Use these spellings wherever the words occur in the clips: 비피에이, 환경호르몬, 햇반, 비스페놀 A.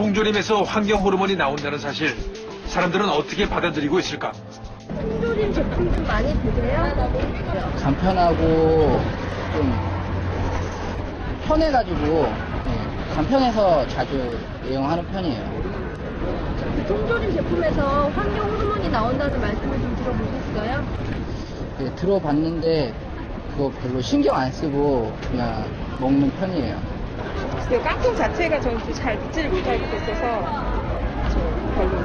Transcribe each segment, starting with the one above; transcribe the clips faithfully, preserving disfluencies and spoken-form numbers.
통조림에서 환경 호르몬이 나온다는 사실, 사람들은 어떻게 받아들이고 있을까? 통조림 제품 좀 많이 드세요? 간편하고 좀 편해가지고 간편해서 자주 이용하는 편이에요. 통조림 제품에서 환경 호르몬이 나온다는 말씀을 좀 들어보셨어요? 네, 들어봤는데 그거 별로 신경 안 쓰고 그냥 먹는 편이에요. 그 깡통 자체가 저는 좀 잘 믿지를 못하고 있어서 저 별로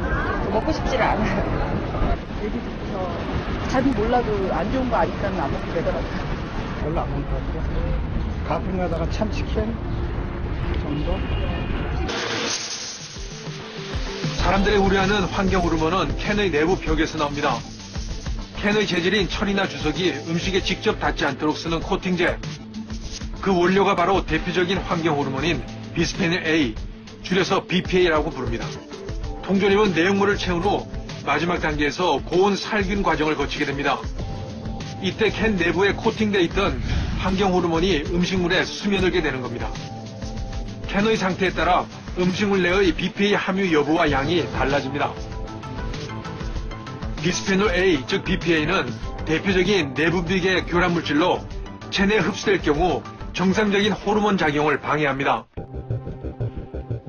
먹고 싶지를 않아요. 얘기부터 자기 몰라도 안 좋은 거 아니까 안 먹게 되더라고요. 별로 안 먹는 것 같아요. 가끔 가다가 참치캔 정도? 사람들이 우려하는 환경 호르몬은 캔의 내부 벽에서 나옵니다. 캔의 재질인 철이나 주석이 음식에 직접 닿지 않도록 쓰는 코팅제. 그 원료가 바로 대표적인 환경 호르몬인 비스페놀 에이, 줄여서 비피에이라고 부릅니다. 통조림은 내용물을 채운 후 마지막 단계에서 고온 살균 과정을 거치게 됩니다. 이때 캔 내부에 코팅돼 있던 환경 호르몬이 음식물에 스며들게 되는 겁니다. 캔의 상태에 따라 음식물 내의 비피에이 함유 여부와 양이 달라집니다. 비스페놀 A, 즉 비피에이는 대표적인 내분비계 교란물질로 체내에 흡수될 경우 정상적인 호르몬 작용을 방해합니다.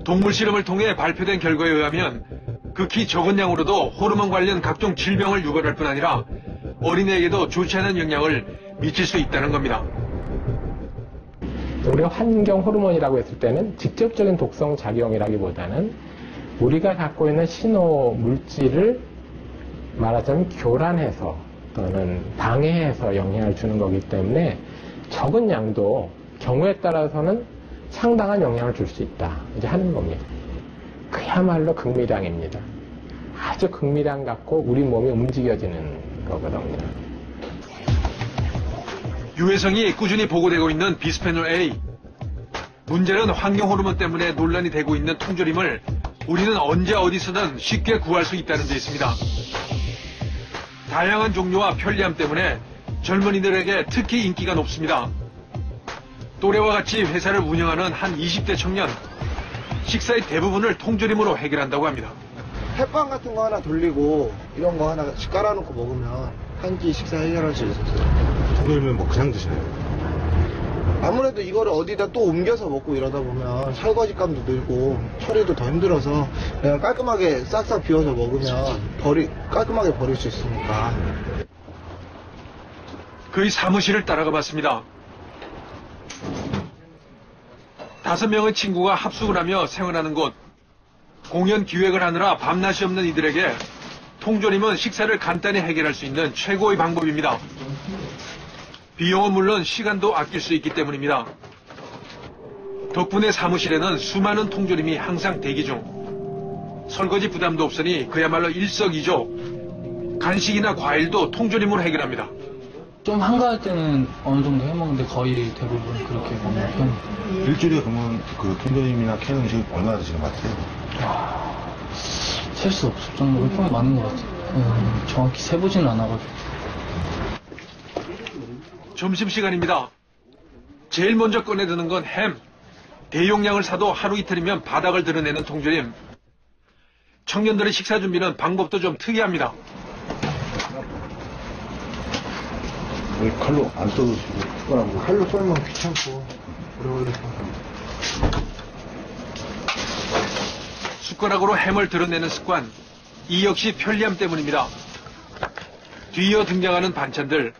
동물 실험을 통해 발표된 결과에 의하면 극히 적은 양으로도 호르몬 관련 각종 질병을 유발할 뿐 아니라 어린애에게도 좋지 않은 영향을 미칠 수 있다는 겁니다. 우리가 환경 호르몬이라고 했을 때는 직접적인 독성 작용이라기보다는 우리가 갖고 있는 신호 물질을 말하자면 교란해서 또는 방해해서 영향을 주는 거기 때문에 적은 양도 경우에 따라서는 상당한 영향을 줄 수 있다 이제 하는 겁니다. 그야말로 극미량입니다. 아주 극미량 갖고 우리 몸이 움직여지는 거거든요. 유해성이 꾸준히 보고되고 있는 비스페놀 A. 문제는 환경 호르몬 때문에 논란이 되고 있는 통조림을 우리는 언제 어디서든 쉽게 구할 수 있다는 데 있습니다. 다양한 종류와 편리함 때문에 젊은이들에게 특히 인기가 높습니다. 또래와 같이 회사를 운영하는 한 이십 대 청년, 식사의 대부분을 통조림으로 해결한다고 합니다. 햇반 같은 거 하나 돌리고 이런 거 하나 깔아놓고 먹으면 한 끼 식사 해결할 수 있어요. 통조림은 뭐 그냥 드시나요? 아무래도 이거를 어디다 또 옮겨서 먹고 이러다 보면 설거지감도 늘고 처리도 더 힘들어서 그냥 깔끔하게 싹싹 비워서 먹으면 버리, 깔끔하게 버릴 수 있으니까. 그의 사무실을 따라가 봤습니다. 다섯 명의 친구가 합숙을 하며 생활하는 곳. 공연 기획을 하느라 밤낮이 없는 이들에게 통조림은 식사를 간단히 해결할 수 있는 최고의 방법입니다. 비용은 물론 시간도 아낄 수 있기 때문입니다. 덕분에 사무실에는 수많은 통조림이 항상 대기 중. 설거지 부담도 없으니 그야말로 일석이조. 간식이나 과일도 통조림으로 해결합니다. 좀 한가할 때는 어느 정도 해먹는데 거의 대부분 그렇게 먹는 편입니다. 일주일에 그러면 그 통조림이나 캔 음식 얼마나 드시는 것 같아요? 셀 수 없을 정도로 정말 많은 것 같아요. 정확히 세보지는 않아가지고. 점심시간입니다. 제일 먼저 꺼내드는 건 햄. 대용량을 사도 하루 이틀이면 바닥을 드러내는 통조림. 청년들의 식사 준비는 방법도 좀 특이합니다. 왜 칼로 안 써주시고 숟가락으로. 칼로 썰면 귀찮고 오래 걸리고. 숟가락으로 햄을 드러내는 습관. 이 역시 편리함 때문입니다. 뒤이어 등장하는 반찬들.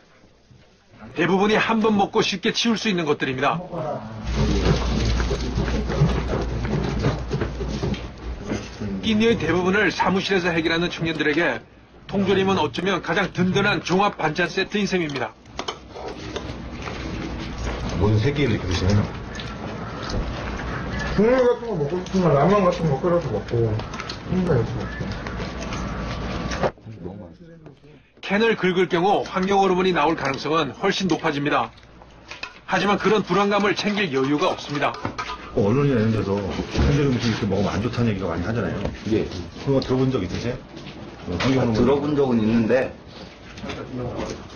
대부분이 한 번 먹고 쉽게 치울 수 있는 것들입니다. 끼니의 대부분을 사무실에서 해결하는 청년들에게 통조림은 어쩌면 가장 든든한 종합 반찬 세트인 셈입니다. 모든 세 끼를 이렇게 드시면 국물 같은 거 먹고 싶으면 라면 같은 거 끓여서 먹고 혼자 해서 먹고. 캔을 긁을 경우 환경 호르몬이 나올 가능성은 훨씬 높아집니다. 하지만 그런 불안감을 챙길 여유가 없습니다. 어, 언론이나 이런 데서 통조림 음식 이렇게 먹으면 안 좋다는 얘기가 많이 하잖아요. 예. 그거 들어본 적 있으세요? 아, 들어본 적은 있는데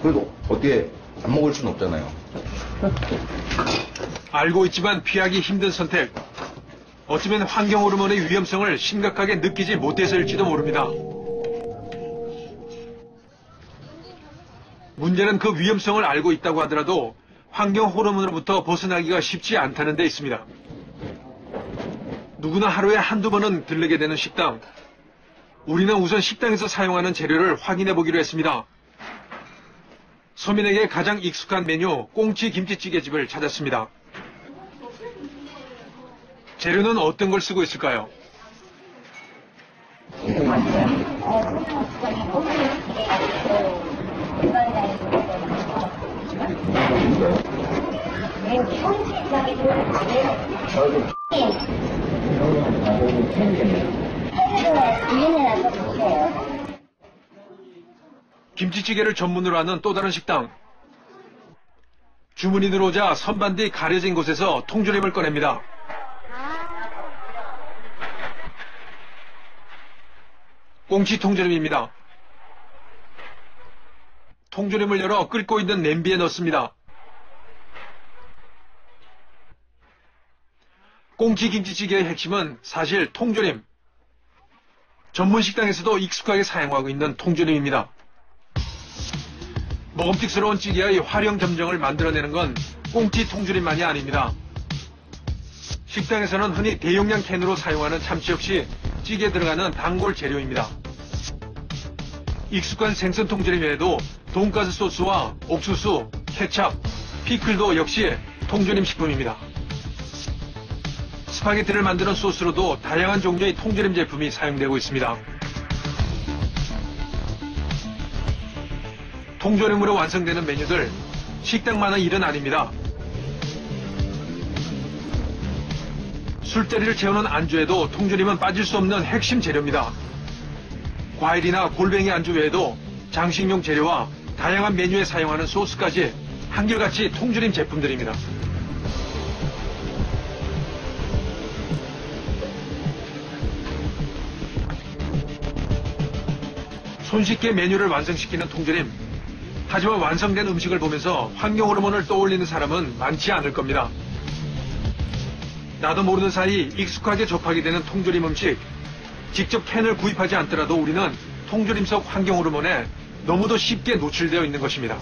그래도 어떻게 안 먹을 수는 없잖아요. 알고 있지만 피하기 힘든 선택. 어쩌면 환경 호르몬의 위험성을 심각하게 느끼지 못해서일지도 모릅니다. 문제는 그 위험성을 알고 있다고 하더라도 환경 호르몬으로부터 벗어나기가 쉽지 않다는 데 있습니다. 누구나 하루에 한두 번은 들르게 되는 식당. 우리는 우선 식당에서 사용하는 재료를 확인해 보기로 했습니다. 서민에게 가장 익숙한 메뉴 꽁치 김치찌개집을 찾았습니다. 재료는 어떤 걸 쓰고 있을까요? 김치찌개를 전문으로 하는 또 다른 식당. 주문이 들어오자 선반뒤 가려진 곳에서 통조림을 꺼냅니다. 꽁치 통조림입니다. 통조림을 열어 끓고 있는 냄비에 넣습니다. 꽁치 김치찌개의 핵심은 사실 통조림. 전문 식당에서도 익숙하게 사용하고 있는 통조림입니다. 먹음직스러운 찌개의 화려한 점정을 만들어내는 건 꽁치 통조림만이 아닙니다. 식당에서는 흔히 대용량 캔으로 사용하는 참치 역시 찌개에 들어가는 단골 재료입니다. 익숙한 생선 통조림 외에도 돈가스 소스와 옥수수, 케찹, 피클도 역시 통조림 식품입니다. 스파게티를 만드는 소스로도 다양한 종류의 통조림 제품이 사용되고 있습니다. 통조림으로 완성되는 메뉴들, 식당만의 일은 아닙니다. 술자리를 채우는 안주에도 통조림은 빠질 수 없는 핵심 재료입니다. 과일이나 골뱅이 안주 외에도 장식용 재료와 다양한 메뉴에 사용하는 소스까지 한결같이 통조림 제품들입니다. 손쉽게 메뉴를 완성시키는 통조림. 하지만 완성된 음식을 보면서 환경 호르몬을 떠올리는 사람은 많지 않을 겁니다. 나도 모르는 사이 익숙하게 접하게 되는 통조림 음식. 직접 캔을 구입하지 않더라도 우리는 통조림 속 환경 호르몬에 너무도 쉽게 노출되어 있는 것입니다.